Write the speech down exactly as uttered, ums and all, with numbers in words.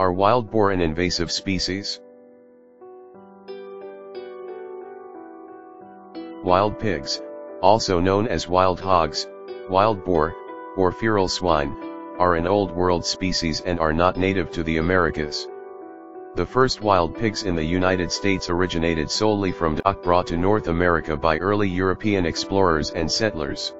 Are wild boar an invasive species? Wild pigs, also known as wild hogs, wild boar, or feral swine, are an Old World species and are not native to the Americas. The first wild pigs in the United States originated solely from Europe, brought to North America by early European explorers and settlers.